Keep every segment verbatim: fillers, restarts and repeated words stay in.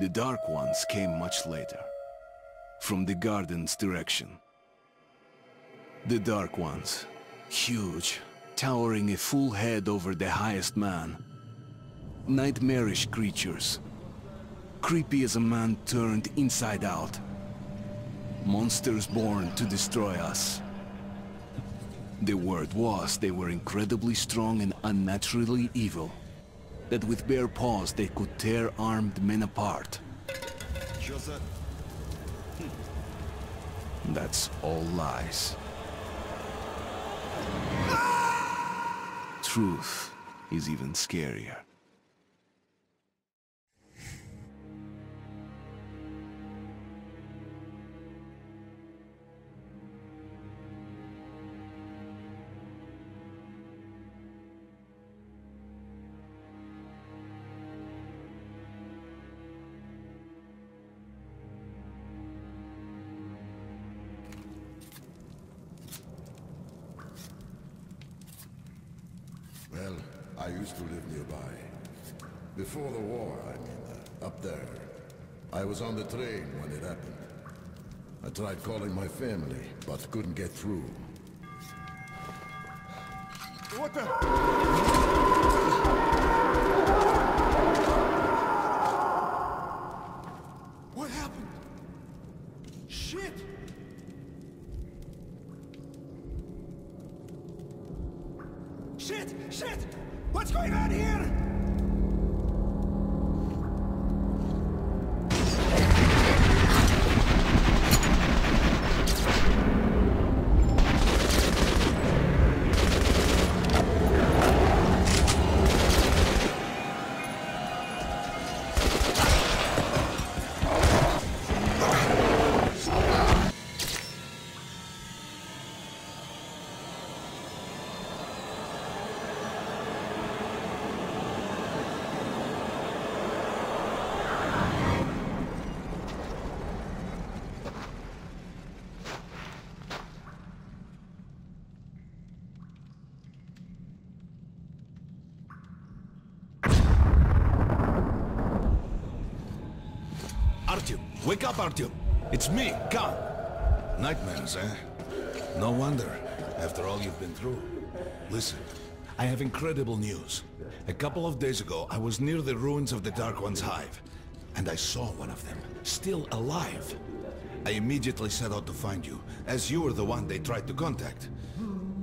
The Dark Ones came much later, from the garden's direction. The Dark Ones, huge, towering a full head over the highest man. Nightmarish creatures, creepy as a man turned inside out. Monsters born to destroy us. The word was they were incredibly strong and unnaturally evil, that with bare paws they could tear armed men apart. That's all lies. Truth is even scarier. I used to live nearby. Before the war, I mean, uh, up there. I was on the train when it happened. I tried calling my family, but couldn't get through. What the? What happened? Shit! Shit! Shit! What's going on here? Wake up, Artyom! It's me, Khan! Nightmares, eh? No wonder, after all you've been through. Listen, I have incredible news. A couple of days ago, I was near the ruins of the Dark One's hive, and I saw one of them, still alive. I immediately set out to find you, as you were the one they tried to contact,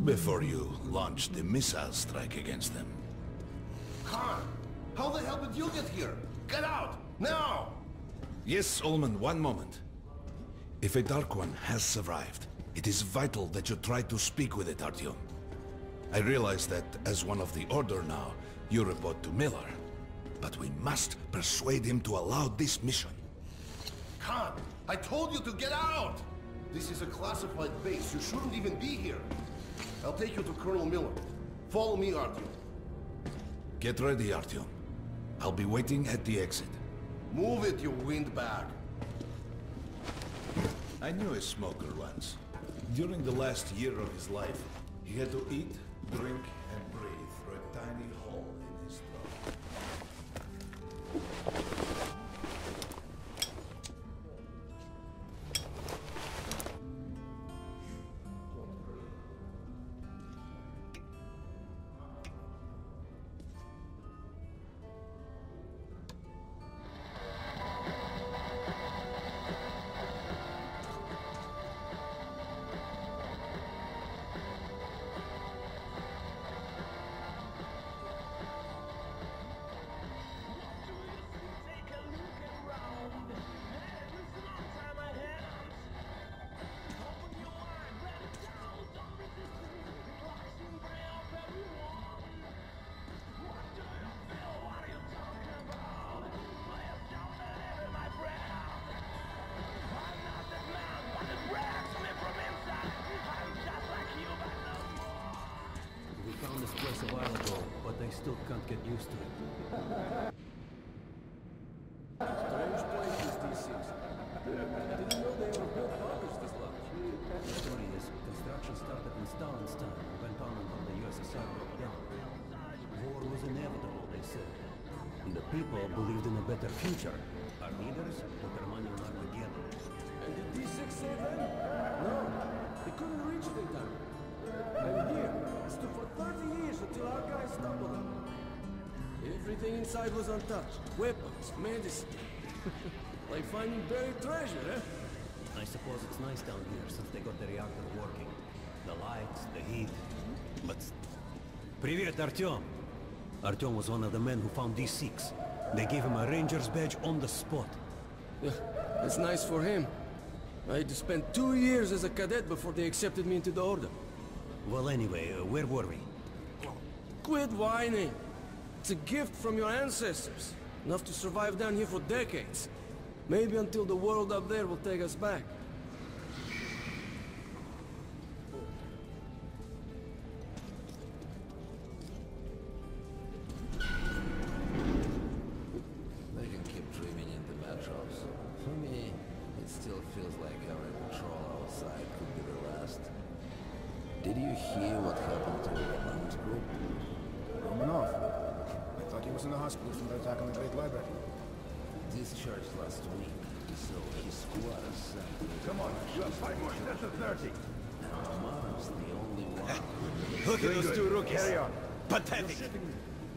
before you launched the missile strike against them. Khan! How the hell did you get here? Get out! Now! Yes, Ullman, one moment. If a Dark One has survived, it is vital that you try to speak with it, Artyom. I realize that, as one of the Order now, you report to Miller. But we must persuade him to allow this mission. Khan, I told you to get out! This is a classified base. You shouldn't even be here. I'll take you to Colonel Miller. Follow me, Artyom. Get ready, Artyom. I'll be waiting at the exit. Move it, you windbag! I knew a smoker once. During the last year of his life, he had to eat, drink, and breathe through a tiny hole in his throat. Still can't get used to it. Strange places, D six. Didn't know they were built bunkers this large. The story is, construction started in Stalin's time and went on until the U S S R broke down. War was inevitable, they said. And the people believed in a better future. Our leaders determine what to get. And did D six save them? No. They couldn't reach it in time. I'm here. I stood for thirty years until our guys stumbled them. Everything inside was untouched. Weapons, medicine. Like finding buried treasure, eh? I suppose it's nice down here since they got the reactor working. The lights, the heat. But... Привет, Artyom! Artyom was one of the men who found D six. They gave him a ranger's badge on the spot. Yeah, that's nice for him. I had to spend two years as a cadet before they accepted me into the Order. Well, anyway, uh, where were we? Quit whining! It's a gift from your ancestors. Enough to survive down here for decades. Maybe until the world up there will take us back.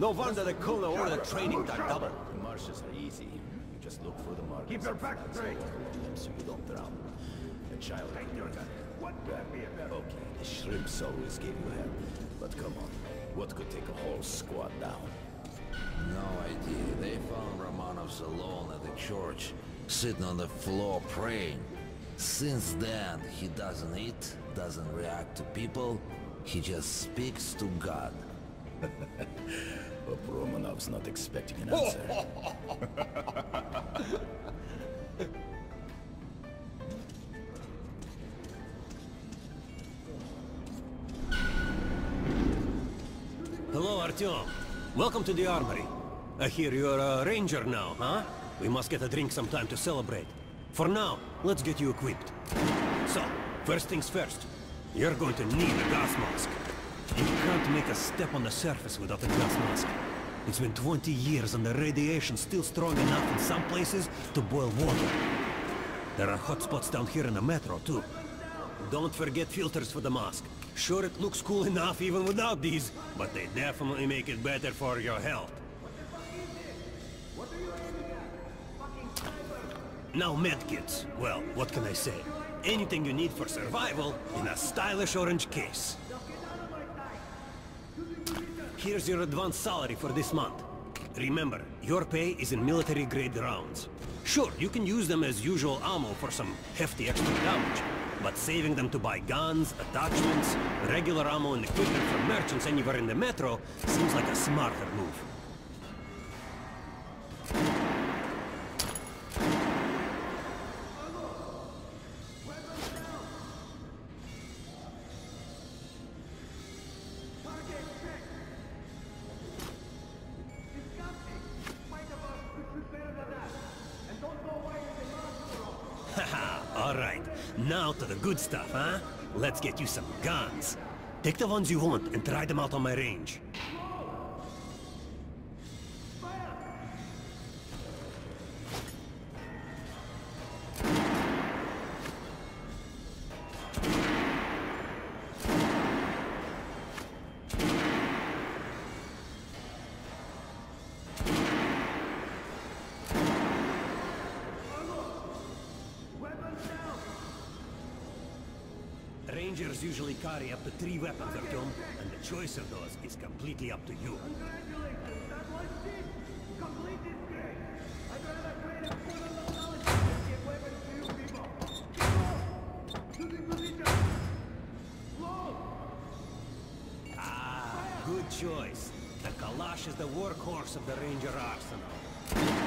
No wonder the Kona order the training got double. The marshes are easy. You just look for the markers. Keep your back straight. So you don't drown. A child. What okay, the shrimps always gave you hell. But come on, what could take a whole squad down? No idea. They found Romanovs alone at the church, sitting on the floor praying. Since then, he doesn't eat, doesn't react to people. He just speaks to God. But Romanov's not expecting an answer. Hello, Artyom. Welcome to the armory. I hear you're a ranger now, huh? We must get a drink sometime to celebrate. For now, let's get you equipped. So, first things first. You're going to need a gas mask. You can't make a step on the surface without a gas mask. It's been twenty years and the radiation's still strong enough in some places to boil water. There are hot spots down here in the Metro, too. Don't forget filters for the mask. Sure, it looks cool enough even without these, but they definitely make it better for your health. Now medkits. Well, what can I say? Anything you need for survival in a stylish orange case. Here's your advanced salary for this month. Remember, your pay is in military-grade rounds. Sure, you can use them as usual ammo for some hefty extra damage, but saving them to buy guns, attachments, regular ammo and equipment from merchants anywhere in the Metro seems like a smarter move. Now to the good stuff, huh? Let's get you some guns. Take the ones you want and try them out on my range. Rangers usually carry up to three weapons, Artyom, and the choice of those is completely up to you. Congratulations, that was deep! Completely great! I'd rather trade a foot on the knowledge than give weapons to you people! Go! To the position! Blow! Ah, good choice. The Kalash is the workhorse of the Ranger arsenal.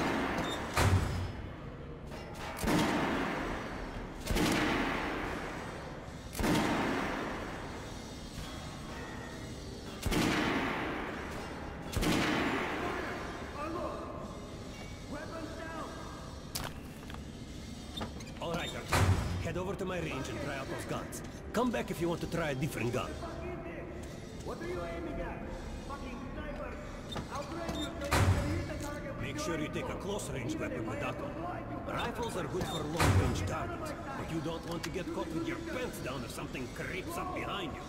My range and try out those guns. Come back if you want to try a different gun. What are you aiming at? Fucking sniper! I'll train you so you can hit the target. Make sure you take a close-range weapon with that one. Rifles are good for long-range targets, but you don't want to get caught with your pants down if something creeps up behind you.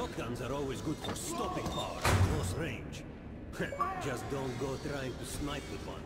Shotguns are always good for stopping power at close range. Just don't go trying to snipe with one.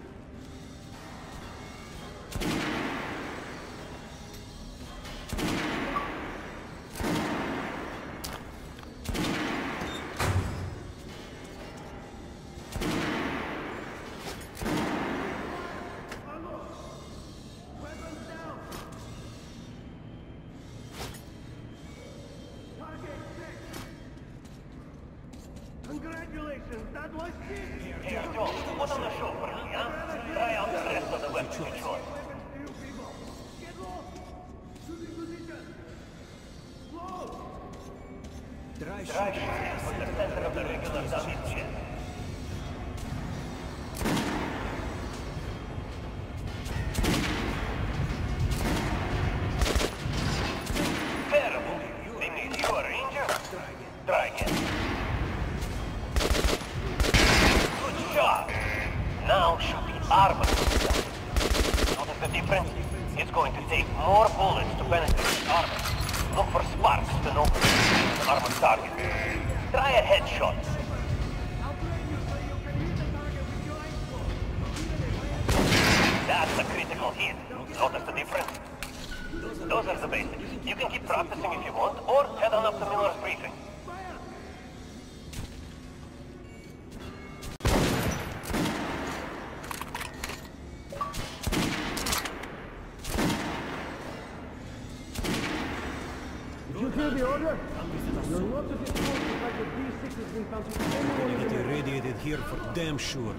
Damn sure.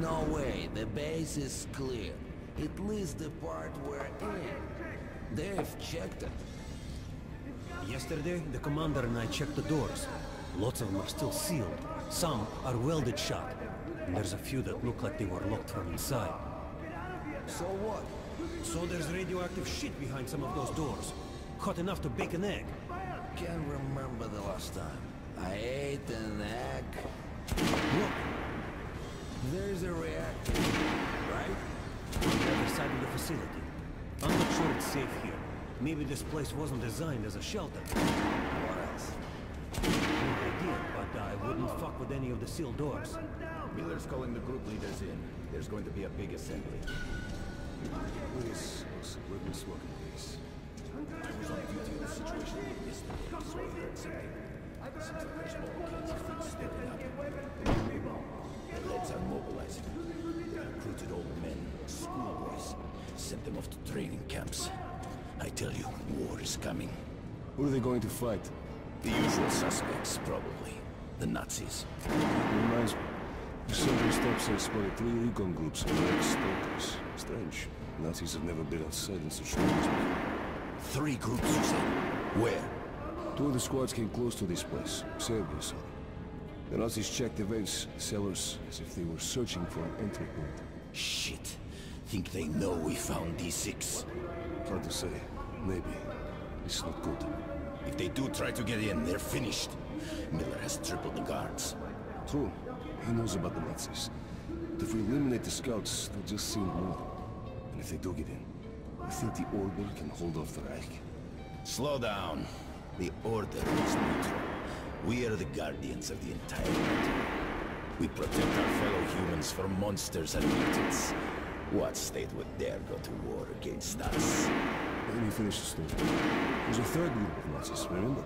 No way, the base is clear. At least the part we're in. They've checked it. Yesterday, the commander and I checked the doors. Lots of them are still sealed. Some are welded shut. And there's a few that look like they were locked from inside. So what? So there's radioactive shit behind some of those doors. Hot enough to bake an egg. Can't remember the last time I ate an egg. Look, there's a reactor, right? On the other side of the facility. I'm not sure it's safe here. Maybe this place wasn't designed as a shelter. What else? I did, but I wouldn't fuck with any of the sealed doors. Miller's calling the group leaders in. There's going to be a big assembly. This looks like we've been smoking this. I was on duty in the situation yesterday, so I heard something. Seems like there's more kinds of things stirring up. The Reds are mobilizing. They recruited old men, schoolboys, sent them off to training camps. I tell you, war is coming. Who are they going to fight? The usual suspects, probably. The Nazis. Reminds me. Several steps I spotted three recon groups on the exporters. Strange. Nazis have never been outside in such numbers before. Three groups, you said? Where? Two of the squads came close to this place, Serbia side. The Nazis checked the vents, cellars, as if they were searching for an entry point. Shit. Think they know we found D six. Hard to say. Maybe. It's not good. If they do try to get in, they're finished. Miller has tripled the guards. True. He knows about the Nazis. But if we eliminate the scouts, they'll just seem more. And if they do get in, I think the Order can hold off the Reich. Slow down. The Order is neutral. We are the guardians of the entire world. We protect our fellow humans from monsters and mutants. What state would dare go to war against us? Let me finish the story. There's a third group of Nazis, remember?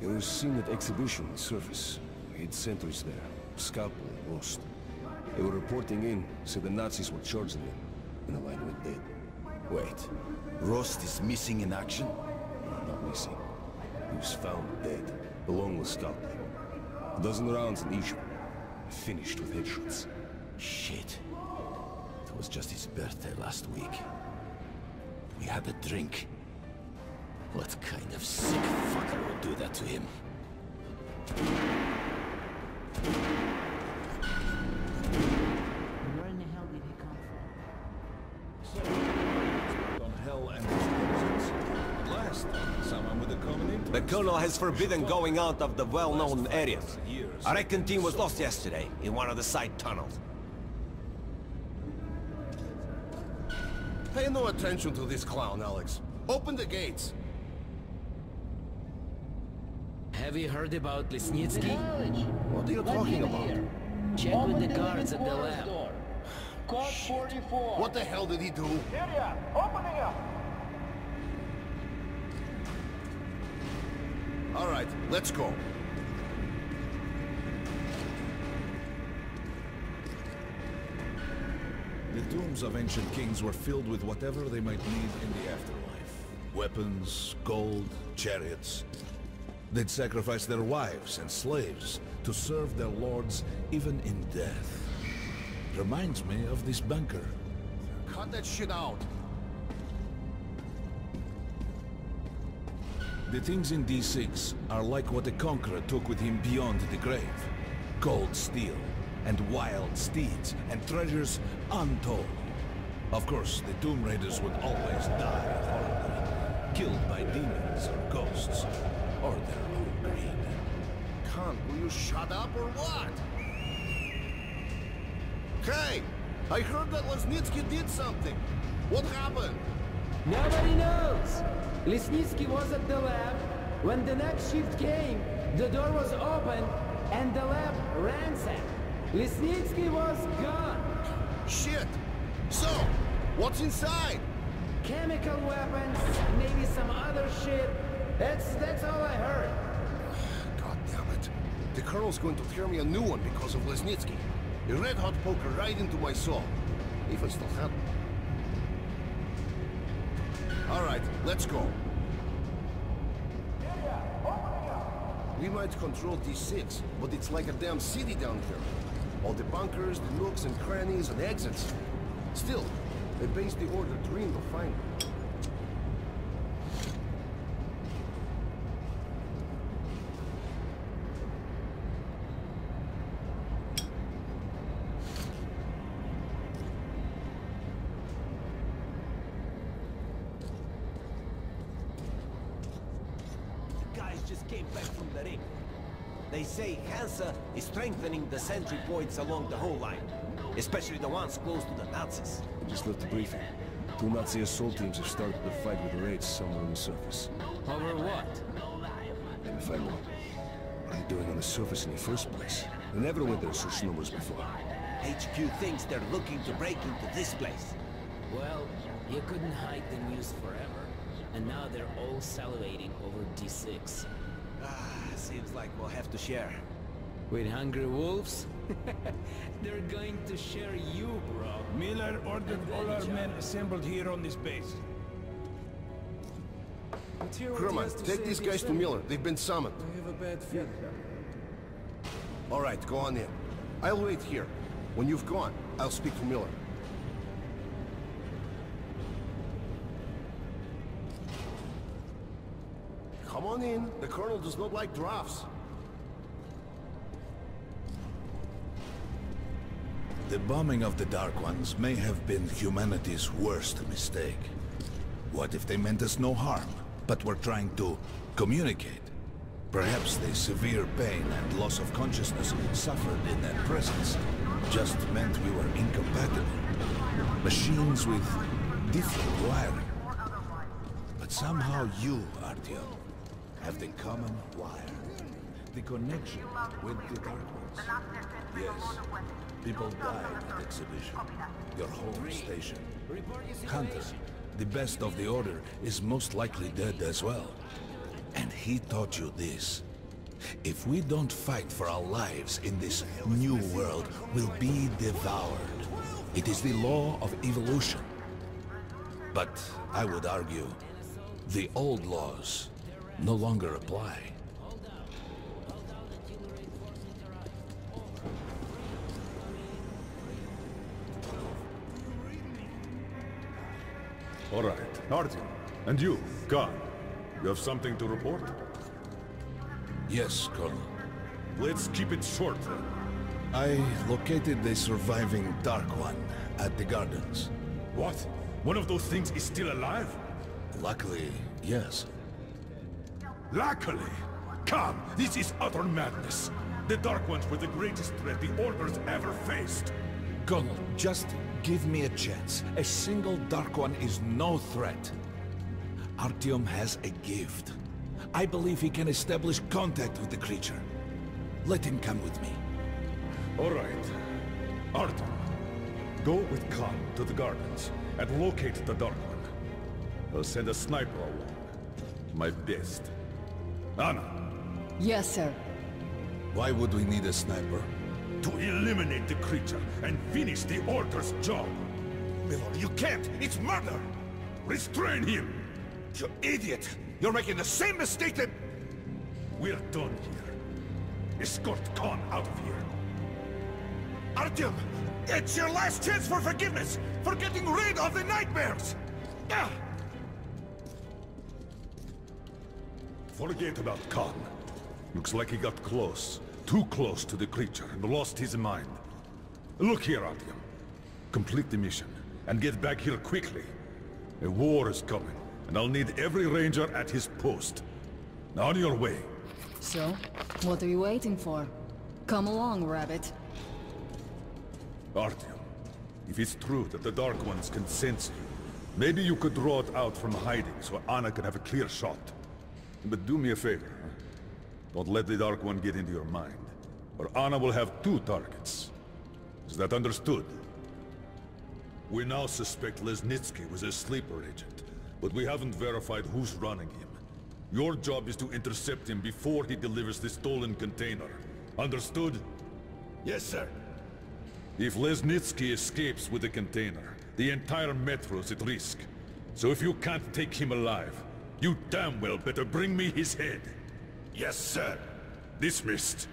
It was seen at exhibition on the surface. We had sentries there, Scalpel and Rost. They were reporting in, said the Nazis were charging them, and the line went dead. Wait. Rost is missing in action? Not missing. He was found dead, along with scalping. A dozen rounds in each one. Finished with headshots. Shit. It was just his birthday last week. We had a drink. What kind of sick fucker would do that to him? Where in the hell did he come from? So, on hell and explosions. At last, someone with a common interest. The colonel has forbidden going out of the well-known areas. Our Reckon team was lost yesterday in one of the side tunnels. Pay no attention to this clown, Alex. Open the gates. Have you heard about Lesnitsky? What are you talking about? Check with the guards at the lab. Code forty-four. What the hell did he do? Area, opening up. All right, let's go. The tombs of ancient kings were filled with whatever they might need in the afterlife. Weapons, gold, chariots. They'd sacrifice their wives and slaves to serve their lords, even in death. Reminds me of this bunker. Cut that shit out! The things in D six are like what the conqueror took with him beyond the grave. Cold steel, and wild steeds, and treasures untold. Of course, the Tomb Raiders would always die horribly, killed by demons or ghosts. Or their own greed. Khan, will you shut up or what? Hey! I heard that Lesnitsky did something. What happened? Nobody knows! Lesnitsky was at the lab. When the next shift came, the door was open and the lab ransacked. Lesnitsky was gone! Shit! So, what's inside? Chemical weapons, maybe some other shit. That's, that's all I heard. God damn it. The Colonel's going to tear me a new one because of Lesnitsky. A red-hot poker right into my soul. If I still have it. All right, let's go. Area, opening up. We might control D six, but it's like a damn city down here. All the bunkers, the nooks and crannies and exits. Still, they based the Order dream to find it. Hansa is strengthening the sentry points along the whole line, especially the ones close to the Nazis. I just left the briefing. Two Nazi assault teams have started the fight with raids somewhere on the surface. Over what? And if I want, what are they doing on the surface in the first place? They never went there such numbers before. H Q thinks they're looking to break into this place. Well, you couldn't hide the news forever, and now they're all salivating over D six. Ah, seems like we'll have to share. With hungry wolves? They're going to share you, bro. Miller ordered all our men assembled here on this base. Kerman, take these guys to Miller. They've been summoned. I have a bad feeling. All right, go on in. I'll wait here. When you've gone, I'll speak to Miller. Come on in. The Colonel does not like drafts. The bombing of the Dark Ones may have been humanity's worst mistake. What if they meant us no harm, but were trying to communicate? Perhaps the severe pain and loss of consciousness suffered in their presence just meant we were incompatible. Machines with different wiring. But somehow you, Artyom, have the common wire, the connection with the Dark Ones. Yes, people died at exhibition, your home station. Hunter, the best of the Order, is most likely dead as well. And he taught you this. If we don't fight for our lives in this new world, we'll be devoured. It is the law of evolution. But I would argue the old laws no longer apply. All right, Artyom, and you, Khan, you have something to report? Yes, Colonel. Let's keep it short, then. I located the surviving Dark One at the gardens. What? One of those things is still alive? Luckily, yes. Luckily? Come, this is utter madness. The Dark Ones were the greatest threat the Order's ever faced. Colonel, just give me a chance. A single Dark One is no threat. Artyom has a gift. I believe he can establish contact with the creature. Let him come with me. All right. Artyom, go with Khan to the gardens and locate the Dark One. I'll send a sniper along. My best. Anna! Yes, sir. Why would we need a sniper? To eliminate the creature and finish the Order's job. Miller, you can't! It's murder! Restrain him! You idiot! You're making the same mistake that... We're done here. Escort Khan out of here. Artyom! It's your last chance for forgiveness! For getting rid of the nightmares! Ah! Forget about Khan. Looks like he got close. Too close to the creature and lost his mind. Look here, Artyom. Complete the mission and get back here quickly. A war is coming, and I'll need every ranger at his post. On your way. So, what are you waiting for? Come along, Rabbit. Artyom, if it's true that the Dark Ones can sense you, maybe you could draw it out from hiding so Anna can have a clear shot. But do me a favor, huh? Don't let the Dark One get into your mind, or Anna will have two targets. Is that understood? We now suspect Lesnitsky was a sleeper agent, but we haven't verified who's running him. Your job is to intercept him before he delivers the stolen container. Understood? Yes, sir. If Lesnitsky escapes with the container, the entire Metro's at risk. So if you can't take him alive, you damn well better bring me his head. Yes, sir. Dismissed.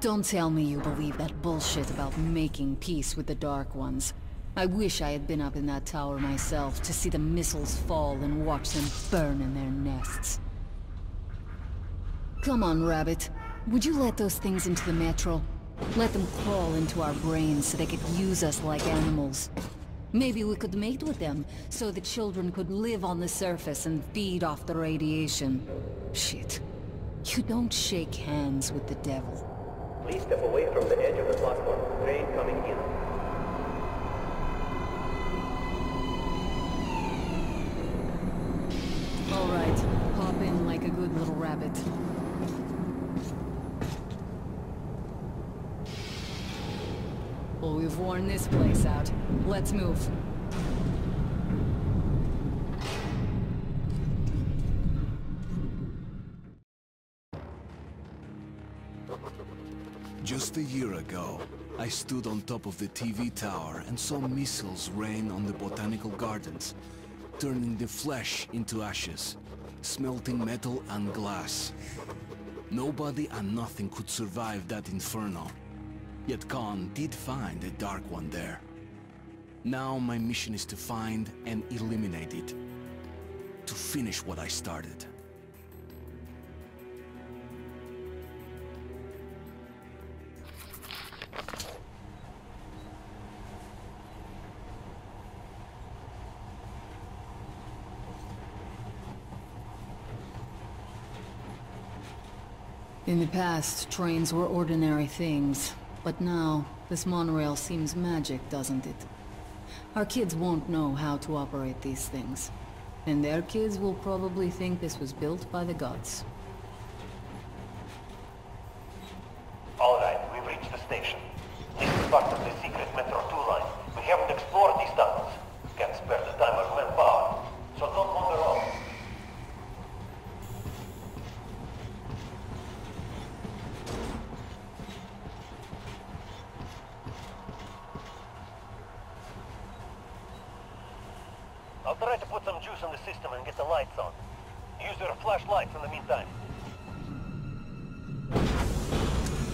Don't tell me you believe that bullshit about making peace with the Dark Ones. I wish I had been up in that tower myself to see the missiles fall and watch them burn in their nests. Come on, Rabbit. Would you let those things into the Metro? Let them crawl into our brains so they could use us like animals. Maybe we could mate with them, so the children could live on the surface and feed off the radiation. Shit. You don't shake hands with the devil. Please step away from the edge of the platform. Train coming in. All right. Hop in like a good little rabbit. Well, we've worn this place out. Let's move. Just a year ago, I stood on top of the T V tower and saw missiles rain on the Botanical Gardens, turning the flesh into ashes, smelting metal and glass. Nobody and nothing could survive that inferno. Yet Khan did find a Dark One there. Now my mission is to find and eliminate it, to finish what I started. In the past, trains were ordinary things, but now, this monorail seems magic, doesn't it? Our kids won't know how to operate these things, and their kids will probably think this was built by the gods. All right, we've reached the station. This is part of the secret Metro two line. We haven't explored these tunnels. Can't spare the time or manpower, so don't wander off. I'll try to put some juice in the system and get the lights on. Use your flashlights in the meantime.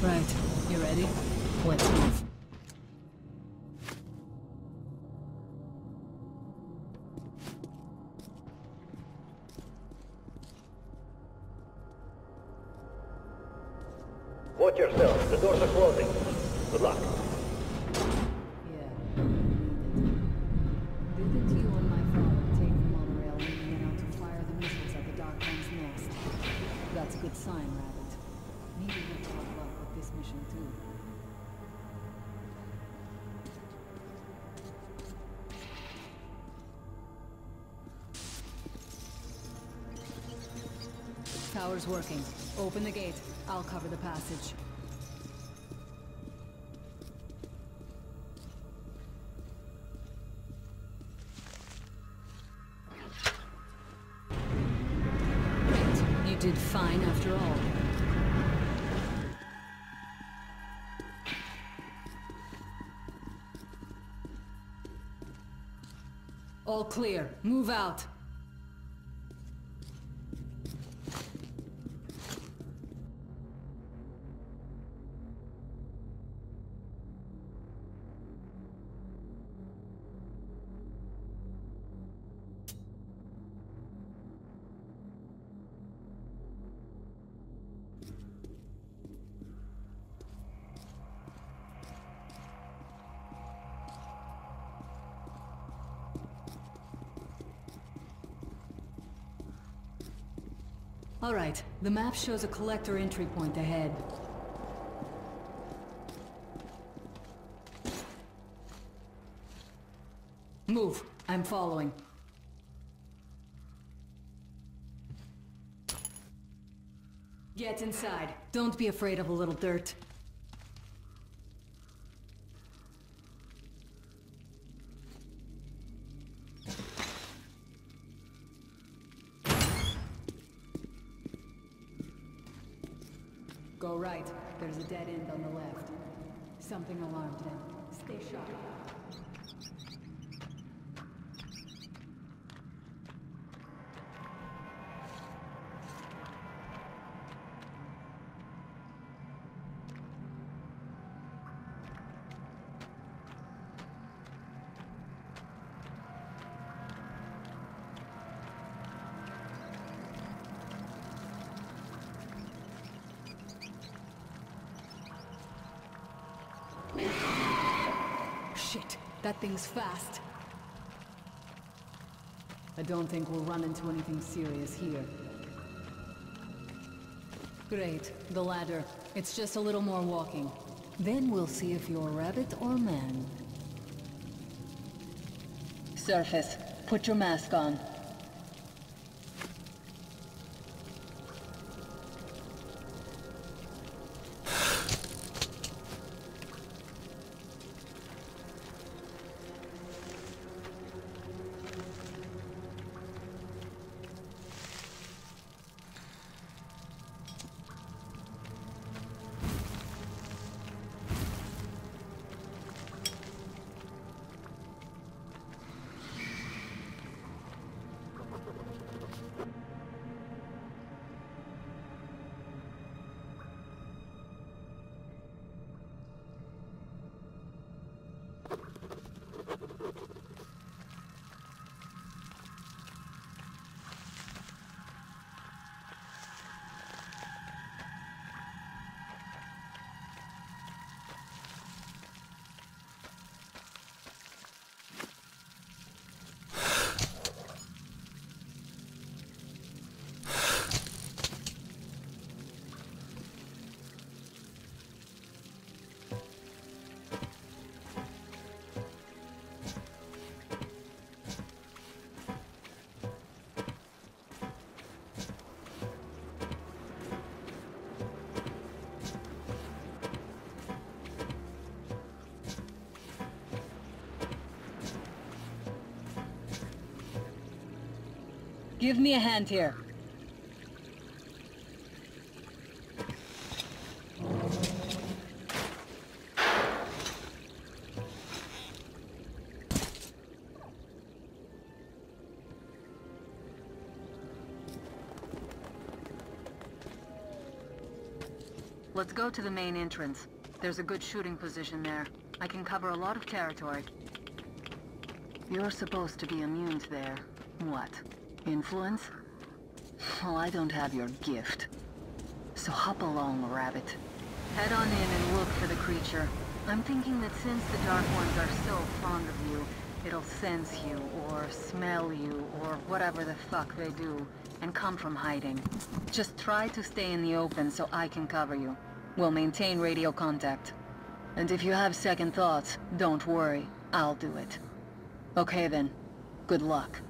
Right. You ready? Let's move. Watch yourself. The doors are closing. Good luck. Tower's working. Open the gate. I'll cover the passage. Great. You did fine after all. All clear. Move out. All right, the map shows a collector entry point ahead. Move. I'm following. Get inside. Don't be afraid of a little dirt. Go right. There's a dead end on the left. Something alarmed them. Stay sharp. Shit, that thing's fast. I don't think we'll run into anything serious here. Great, the ladder. It's just a little more walking. Then we'll see if you're rabbit or man. Surface, put your mask on. Give me a hand here. Let's go to the main entrance. There's a good shooting position there. I can cover a lot of territory. You're supposed to be immune to their... what? Influence? Well, I don't have your gift. So hop along, rabbit. Head on in and look for the creature. I'm thinking that since the Dark Ones are so fond of you, it'll sense you, or smell you, or whatever the fuck they do, and come from hiding. Just try to stay in the open so I can cover you. We'll maintain radio contact. And if you have second thoughts, don't worry. I'll do it. Okay then. Good luck.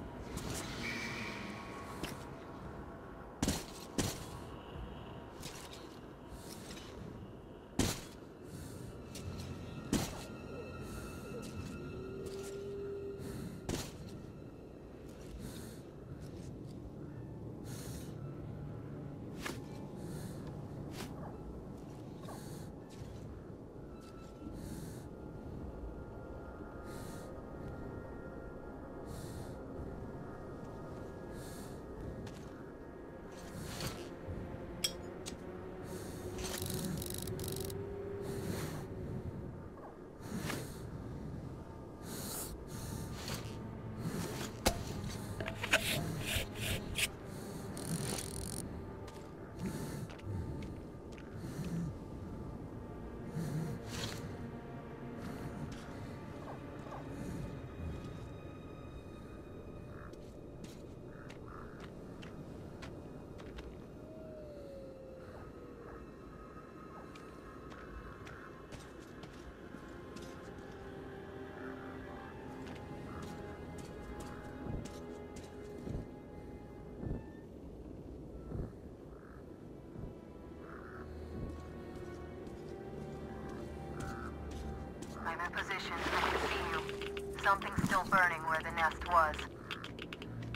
Position, I can see you. Something's still burning where the nest was.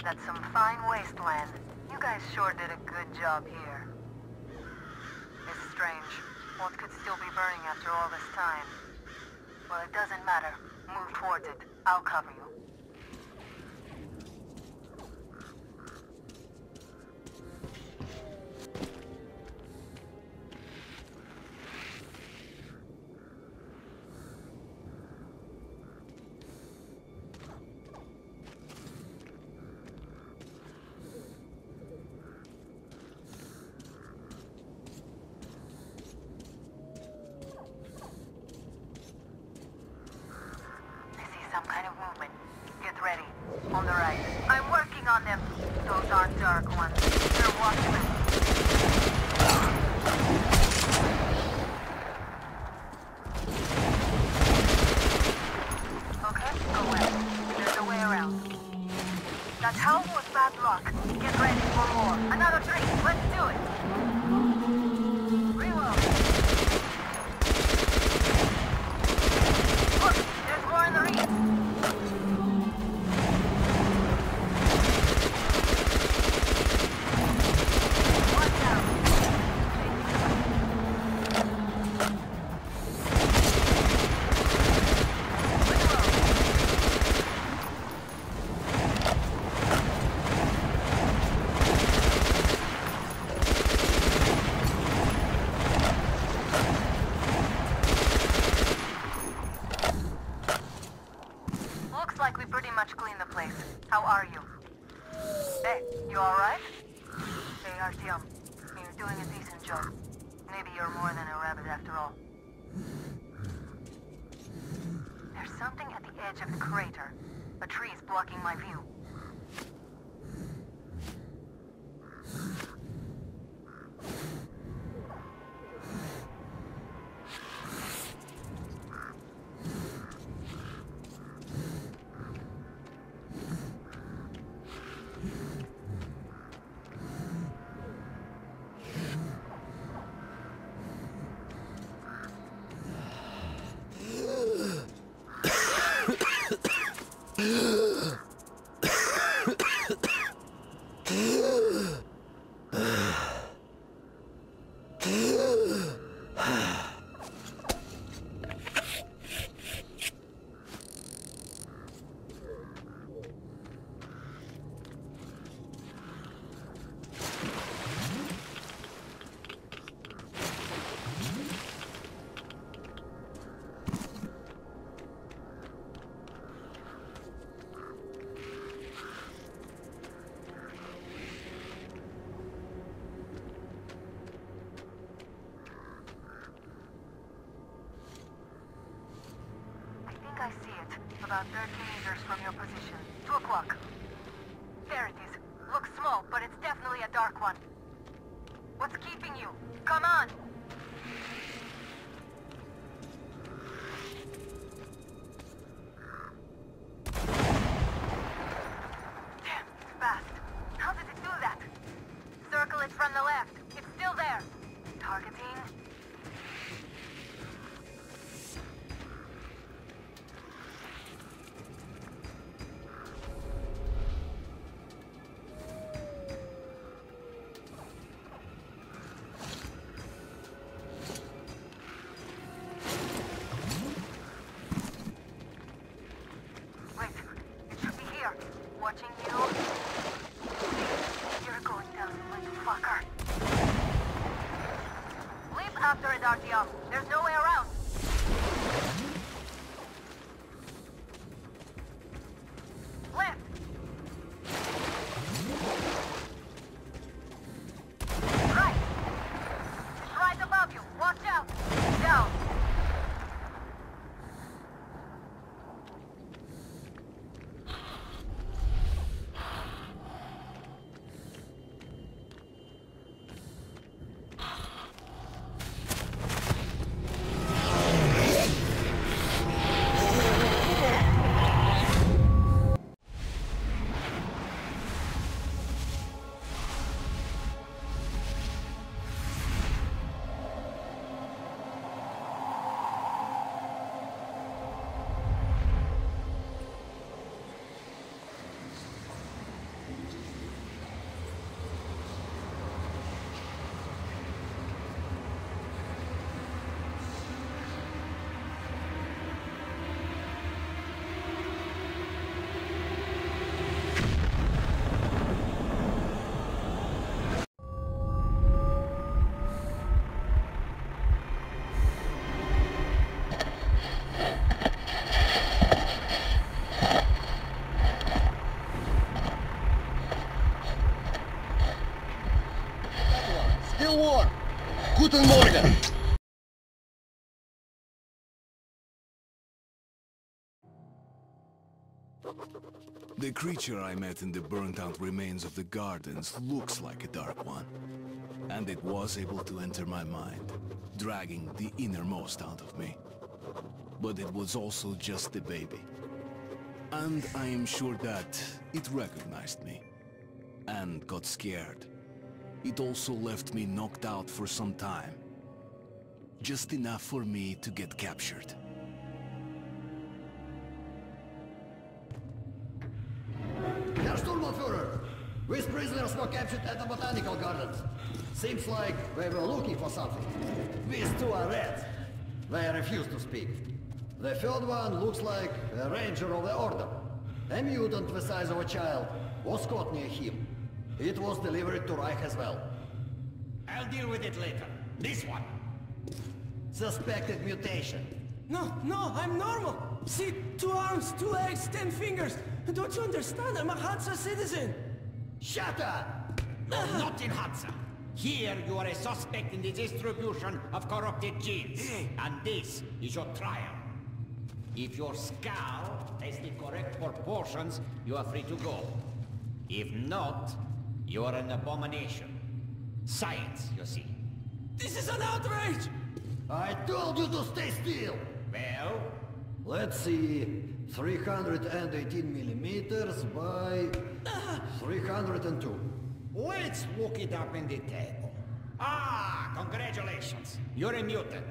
That's some fine wasteland. You guys sure did a good job here. It's strange. What could still be burning after all this time? Well, it doesn't matter. Move towards it. I'll cover you. I see it. About thirty meters from your position. Two o'clock. There it is. Looks small, but it's definitely a dark one. What's keeping you? Come on! Damn, it's fast. How did it do that? Circle it from the left. It's still there. Targeting. Artyom, there's no way around. Left. Right. It's right above you. Watch out. Down. Guten Morgen! The creature I met in the burnt-out remains of the gardens looks like a dark one. And it was able to enter my mind, dragging the innermost out of me. But it was also just a baby. And I am sure that it recognized me. And got scared. It also left me knocked out for some time. Just enough for me to get captured. Herr Sturmführer, these prisoners were captured at the Botanical Gardens. Seems like they were looking for something. These two are rats. They refuse to speak. The third one looks like a ranger of the Order. A mutant the size of a child was caught near him. It was delivered to Reich as well. I'll deal with it later. This one. Suspected mutation. No, no, I'm normal. See, two arms, two legs, ten fingers. Don't you understand? I'm a Hansa citizen. Shut up! Not in Hansa. Here you are a suspect in the distribution of corrupted genes. And this is your trial. If your skull has the correct proportions, you are free to go. If not, you are an abomination. Science, you see. This is an outrage! I told you to stay still! Well? Let's see... three hundred eighteen millimeters by... three hundred two. Let's look it up in the table. Ah, congratulations! You're a mutant.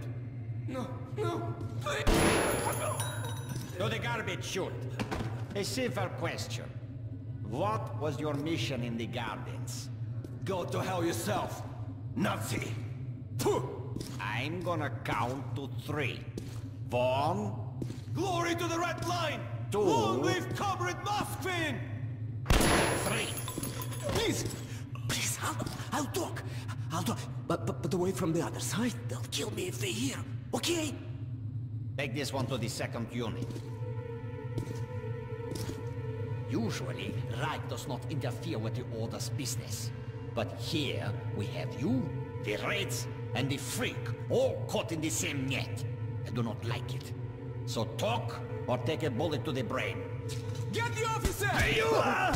No, no, please! To the garbage chute. A simple question. What was your mission in the gardens? Go to hell yourself, Nazi! I'm gonna count to three. One... Glory to the Red Line! Two... Long live Comrade Moskvin! Three! Please! Please, I'll, I'll talk! I'll talk, but, but, but away from the other side. They'll kill me if they hear, okay? Take this one to the second unit. Usually, Reich does not interfere with the Order's business. But here, we have you, the Reds, and the Freak, all caught in the same net. I do not like it. So talk or take a bullet to the brain. Get the officer! Hey, you are!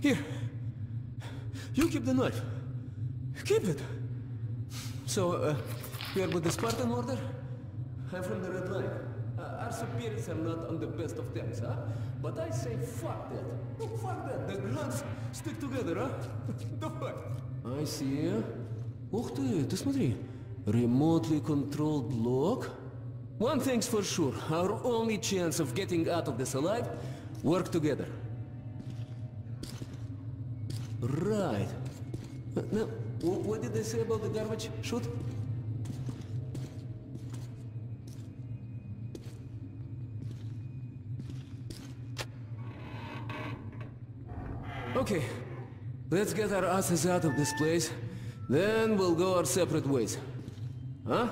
Here. You keep the knife. Keep it. So, uh, we are with the Spartan Order? I'm from the Red Line. Uh, our superiors are not on the best of terms, huh? But I say fuck that. Oh, fuck that. The grunts stick together, huh? The fuck? I see. Ух ты, ты смотри. Remotely controlled lock? One thing's for sure. Our only chance of getting out of this alive, work together. Right. Uh, now, what did they say about the garbage shoot? Okay, let's get our asses out of this place, then we'll go our separate ways. Huh?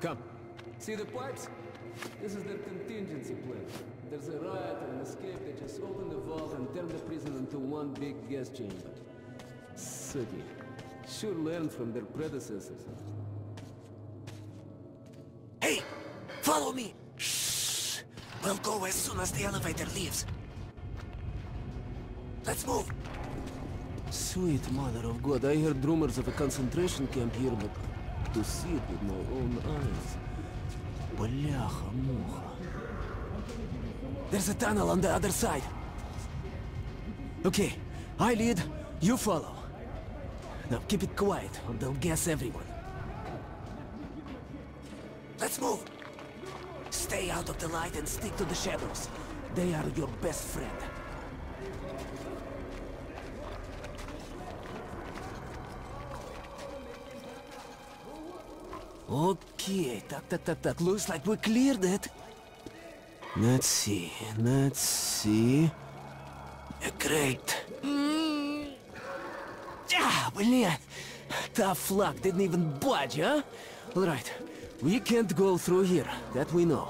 Come. See the pipes? This is their contingency plan. There's a riot and an escape. They just open the vault and turn the prison into one big gas chamber. City. Sure learned from their predecessors. Hey! Follow me! Shh! We'll go as soon as the elevator leaves. Let's move! Sweet mother of God, I heard rumors of a concentration camp here, but to see it with my own eyes... Бляха-муха. There's a tunnel on the other side. Okay, I lead, you follow. Now keep it quiet, or they'll guess everyone. Let's move! Stay out of the light and stick to the shadows. They are your best friend. Okay, tak, tak, tak, tak. Looks like we cleared it. Let's see, let's see... Great. Ah, блин! Tough luck, didn't even budge, huh? Alright, we can't go through here, that we know.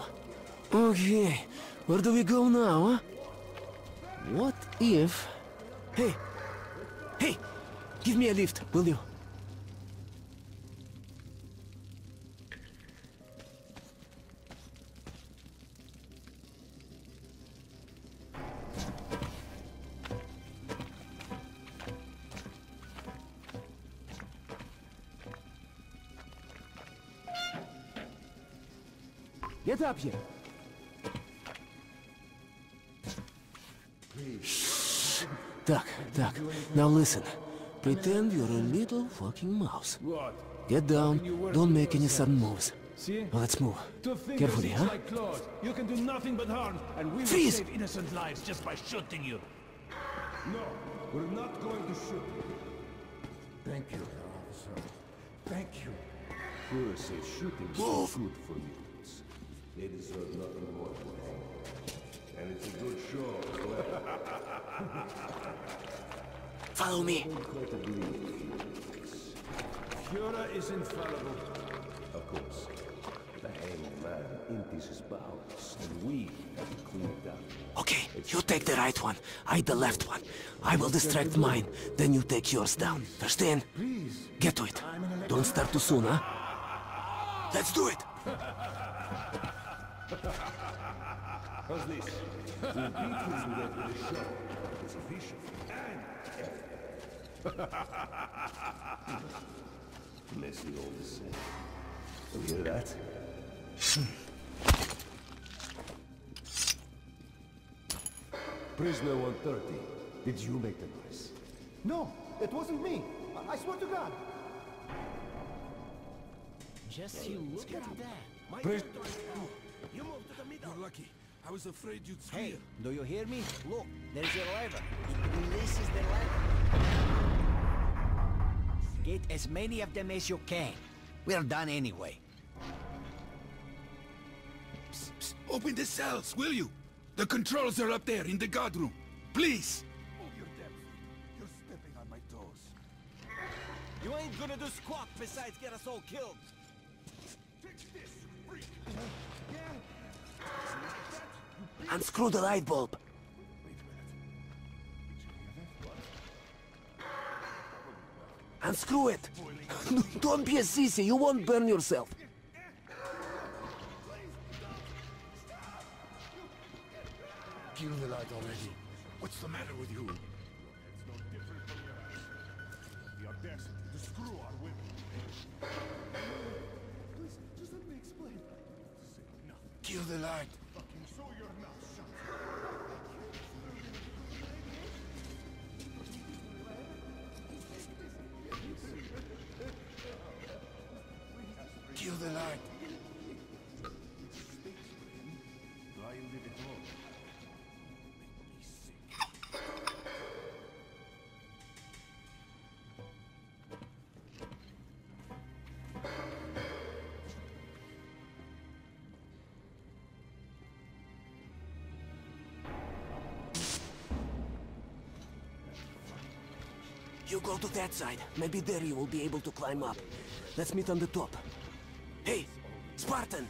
Okay, where do we go now, huh? What if... Hey! Hey! Give me a lift, will you? Get up here. Shh. Так, так. Now listen. Pretend you're a little fucking mouse. Get down. Don't make any sudden moves. Now let's move. Carefully, huh? You can do nothing but harm, and we will save innocent lives just by shooting you. No, we're not going to shoot you. Thank you, officer. Thank you. Who says shooting is food for you? They deserve nothing more than that. And it's a good show as well. Follow me. Führer is infallible. Of course. The hanged man empties his bowels, and we have to clean it up. Okay, it's you take the right one, I the left one. I will distract mine, then you take yours down. Understand? Please. Get to it. Don't start too soon, huh? Let's do it! How's this? The beat is not really sure. It's official. And... Messy all the same. You hear that? Prisoner one thirty. Did you make the noise? No, it wasn't me. I, I swear to God. Just you look at that. My Pre oh. You moved to the middle. You're lucky. I was afraid you'd scream. Hey, do you hear me? Look, there's a lever. This is the lever. Get as many of them as you can. We're done anyway. Psst, psst. Open the cells, will you? The controls are up there in the guard room. Please! Move your damn feet. You're stepping on my toes. You ain't gonna do squat besides get us all killed. Fix this, freak! Yeah? Unscrew the light bulb. Wait a minute. Did you hear that? Unscrew it! Don't be a sissy, you won't burn yourself. Kill the light already. What's the matter with you? It's no different from your ass. The audacity to screw our women. Please, just let me explain. Say nothing. Kill the light. Fucking sew your mouth shut. Kill the light. Why you leave it all? You go to that side. Maybe there you will be able to climb up. Let's meet on the top. Hey, Spartan!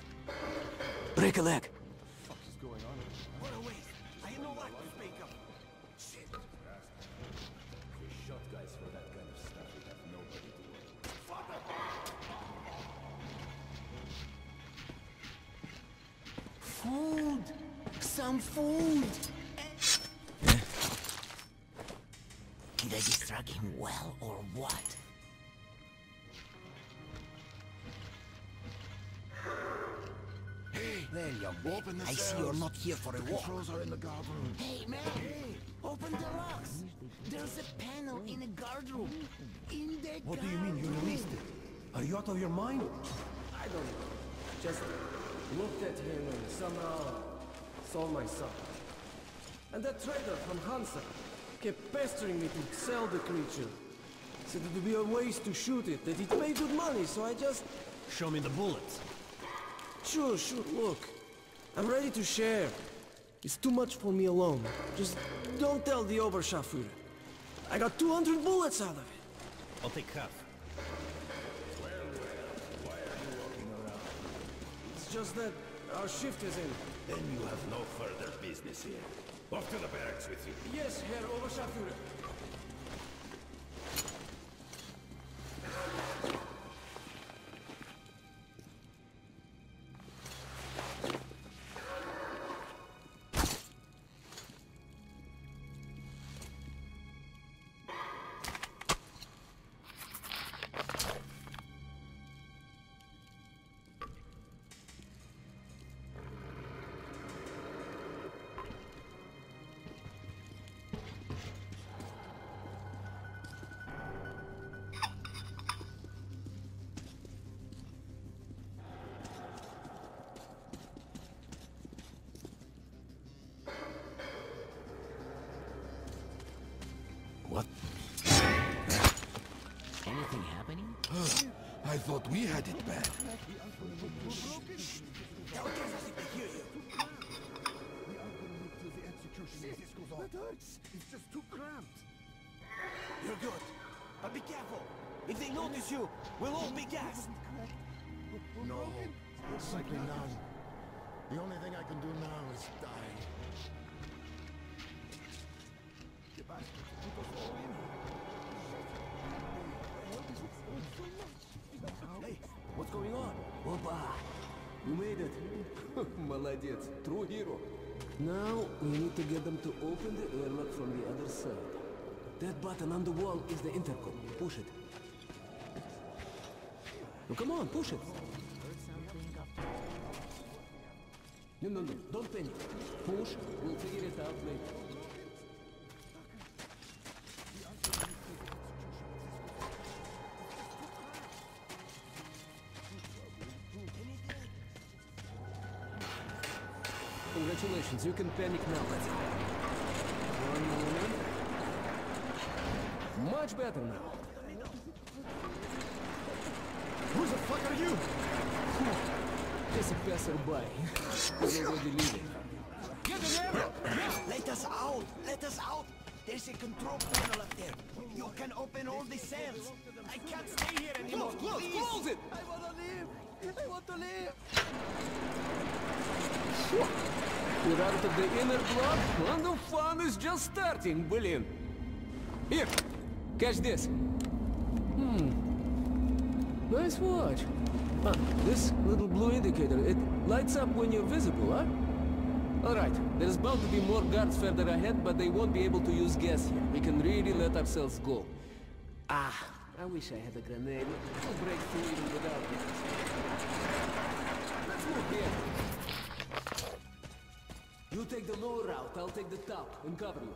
Break a leg. What the fuck is going on? What a waste! I had no luck to speak of. Shit! We shot guys for that kind of stuff. We have nobody to work. What the fuck? Food! Some food! Did I distract him well, or what? Hey, there you go. Open the I cells. See you're not here for a the walk. The controls are in the guard room. Hey, man! Hey. Open the locks! There's a panel in the guard room. In the What do you mean you released it? Are you out of your mind? I don't know. Just looked at him and somehow saw myself. And that traitor from Hansa kept pestering me to sell the creature. Said it would be a waste to shoot it, that it paid good money, so I just... Show me the bullets. Sure, sure, look. I'm ready to share. It's too much for me alone. Just don't tell the Oberscharführer. I got two hundred bullets out of it. I'll take half. Well, well, why are you walking around? It's just that our shift is in. Then you have no further business here. Off to the barracks with you. Yes, Herr Oberscharführer. I thought we had it bad. Don't get us if they hear you. We are going to look till the execution of this goes on. That hurts. It's just too cramped. You're good. But be careful. If they notice you, we'll all be gassed. No. It's likely none. The only thing I can do now is die. Get back. Keep us all in. Hey, what's going on? Opa! You made it. Молодец, true hero. Now we need to get them to open the airlock from the other side. That button on the wall is the intercom. Push it. No, come on, push it. No, no, no, don't panic. Push, we'll figure it out later. Congratulations, you can panic now. One moment. Much better now. Who the fuck are you? Just a passerby. He's already leaving. Let us out! Let us out! There's a control panel up there. You can open all the cells. I can't stay here anymore. Close, close, close it! I want to live! I want to live! We're out of the inner block, and the fun is just starting, William. Here, catch this. Hmm. Nice watch. Ah, this little blue indicator, it lights up when you're visible, huh? Alright, there's bound to be more guards further ahead, but they won't be able to use gas here. We can really let ourselves go. Ah, I wish I had a grenade. We'll break through even without this. Let's move here. You take the lower route, I'll take the top and cover you.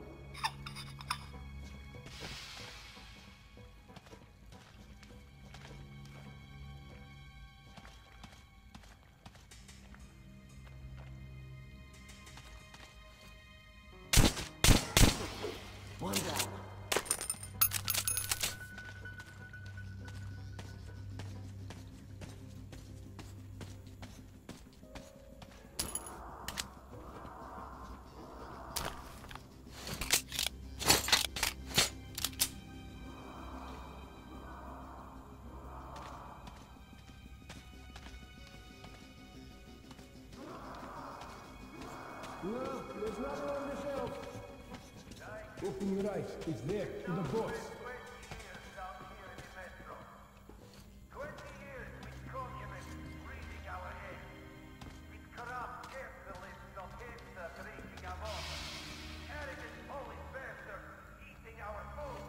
No, there's nothing on the shelf. Open your eyes. It's there, in the box. twenty years down here in the Metro. twenty years with communists breathing our heads. With corrupt capitalists of Hansa drinking our water. Arrogant Polish bastards eating our food.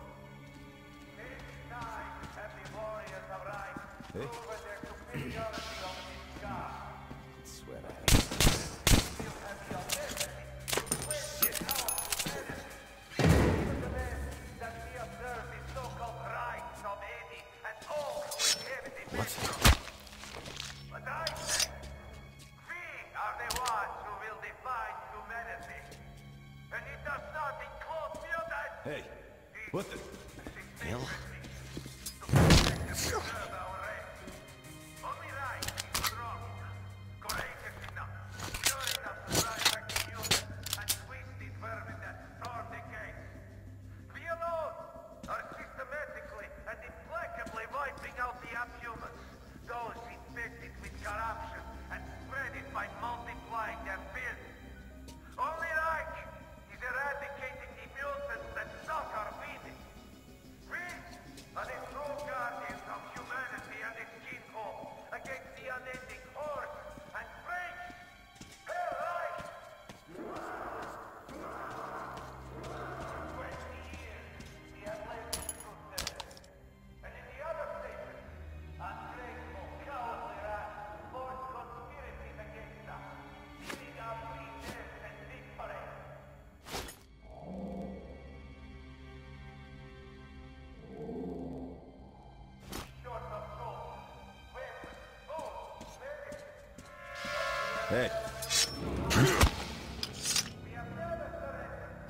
Take time, happy warriors of Reich. Over their superiority of this God. I swear I have. What the hell? Hey.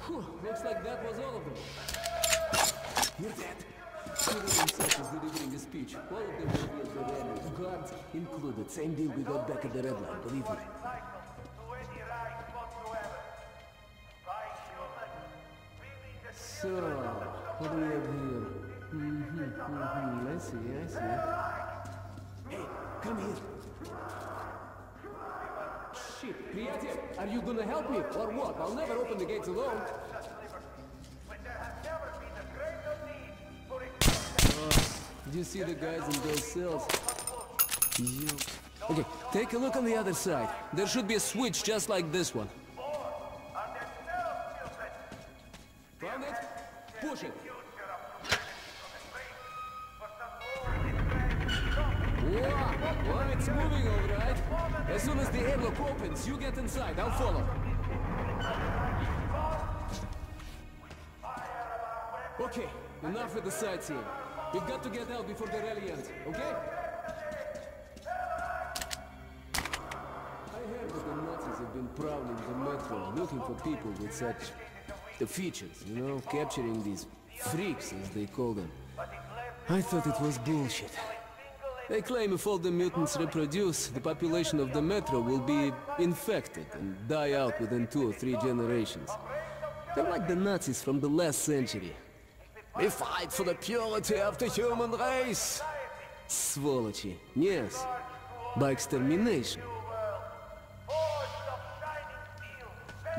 Whew, looks like that was all of them. You're dead. Themselves is delivering a speech. All of them were with the rebels, guards included. Same deal we got back at the Red Line, believe me. So, what do we have here? Mm-hmm, mm-hmm, I see, I see. Hey, come here. Shit, Priatia, are you gonna help me, or what? I'll never open the gates alone. Oh, do you see the guys in those cells? Yo. Okay, take a look on the other side. There should be a switch just like this one. Found it? Push it. Well, it's moving all right. As soon as the airlock opens, you get inside. I'll follow. Okay, enough with the sightseeing. We've got to get out before the rally ends, okay? I heard that the Nazis have been prowling the Metro, looking for people with such features, you know, capturing these freaks, as they call them. I thought it was bullshit. They claim if all the mutants reproduce, the population of the Metro will be infected and die out within two or three generations. They're like the Nazis from the last century. We fight for the purity of the human race! Сволочи, yes. By extermination.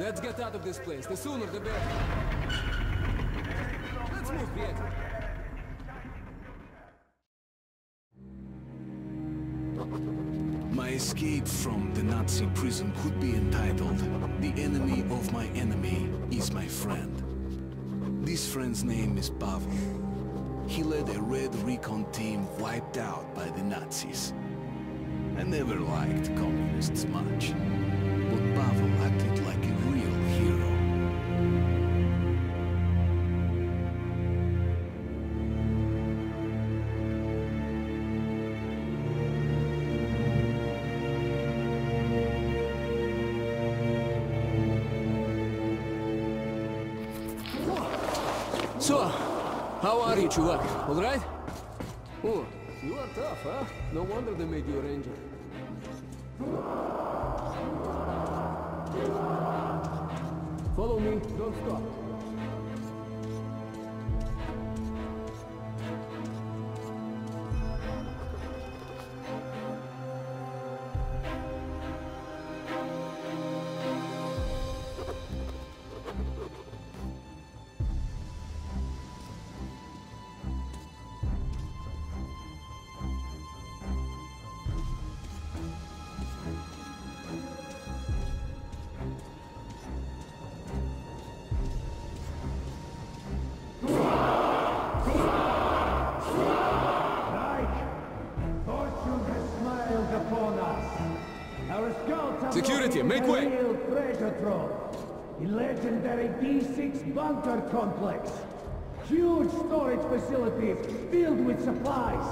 Let's get out of this place. The sooner the better. Let's move, Pietro. My escape from the Nazi prison could be entitled, "The enemy of my enemy is my friend." This friend's name is Pavel. He led a Red Recon team wiped out by the Nazis. I never liked communists much, but Pavel acted like a real hero. So, how are you, Chuvak? All right? Oh, you are tough, huh? No wonder they made you a ranger. Follow me, don't stop. Security, make way! Real treasure trove. A legendary D six bunker complex. Huge storage facility filled with supplies.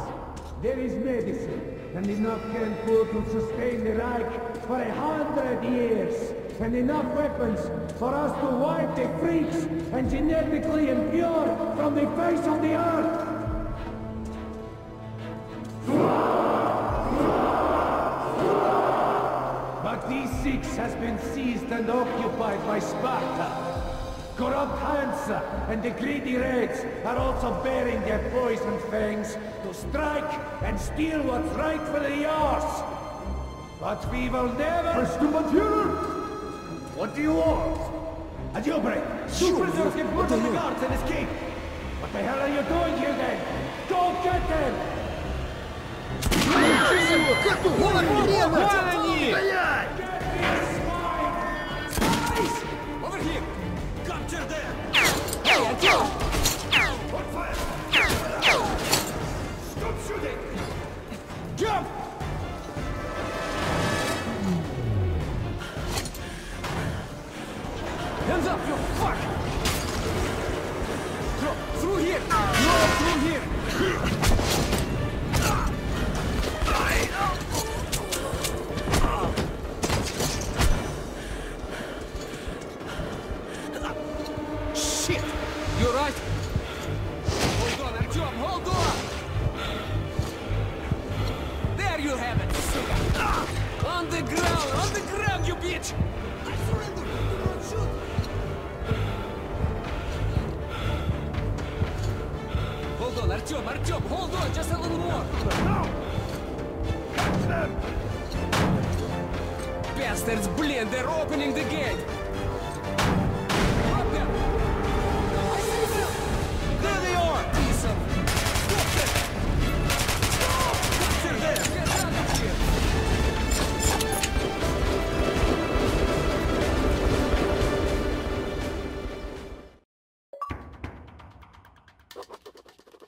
There is medicine, and enough canned food to sustain the Reich for a hundred years. And enough weapons for us to wipe the freaks and genetically impure from the face of the earth. D six has been seized and occupied by Sparta. Corrupt Hansa and the greedy Reds are also bearing their poison fangs to strike and steal what's rightfully yours. But we will never... What do you want? A jailbreak! Two prisoners can put on the guards and escape! What the hell are you doing here then? Go get them! Over here! Capture them! On fire! Stop shooting! Jump! Hands up, you fuck! Drop through here! Drop through here!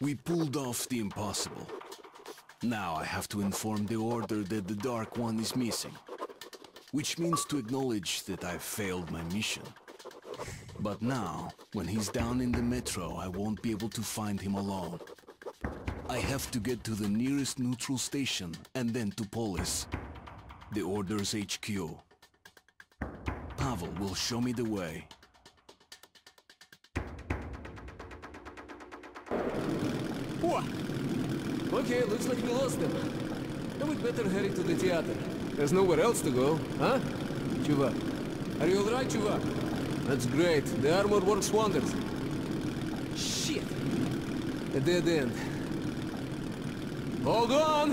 We pulled off the impossible. Now I have to inform the Order that the Dark One is missing, which means to acknowledge that I've failed my mission. But now, when he's down in the Metro, I won't be able to find him alone. I have to get to the nearest neutral station and then to Polis, the Order's H Q. Pavel will show me the way. О! Okay, looks like we lost them. Then we'd better hurry to the theater. There's nowhere else to go, huh? Chuvak. Are you alright, Chuvak? That's great. The armor works wonders. Shit! A dead end. Hold on!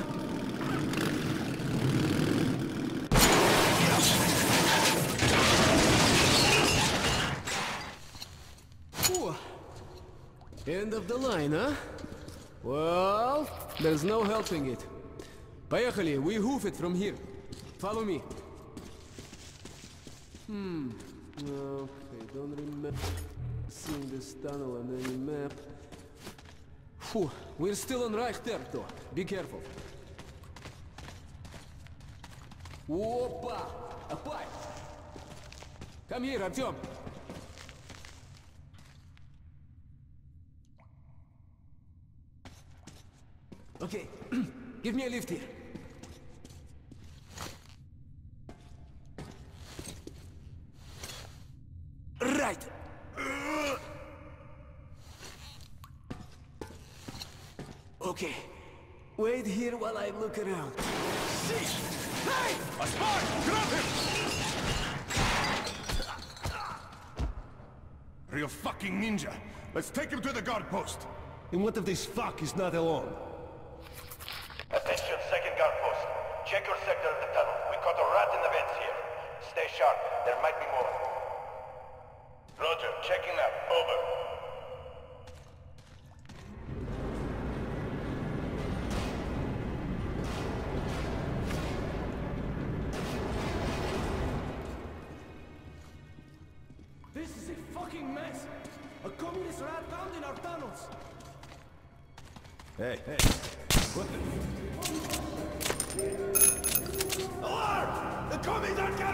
Ooh. End of the line, huh? Well, there's no helping it. Поехали, we hoof it from here. Follow me. Hmm. Okay, don't remember seeing this tunnel on any map. Phew, we're still on Reich territory. Be careful. Опа! Опай! Come here, Artyom. Okay, give me a lift here. Right. Okay. Wait here while I look around. See! Hey! A spy! Grab him! Real fucking ninja. Let's take him to the guard post. And what if this fuck is not alone? Attention, second guard post. Check your sector of the tunnel. We caught a rat in the vents here. Stay sharp. There might be more. Roger, checking out. Over. This is a fucking mess! A communist rat found in our tunnels! Hey, hey! What the... Alarm! The commies are coming!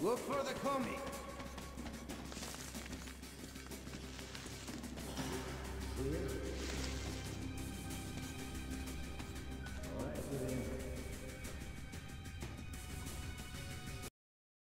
Look for the commie! Yeah.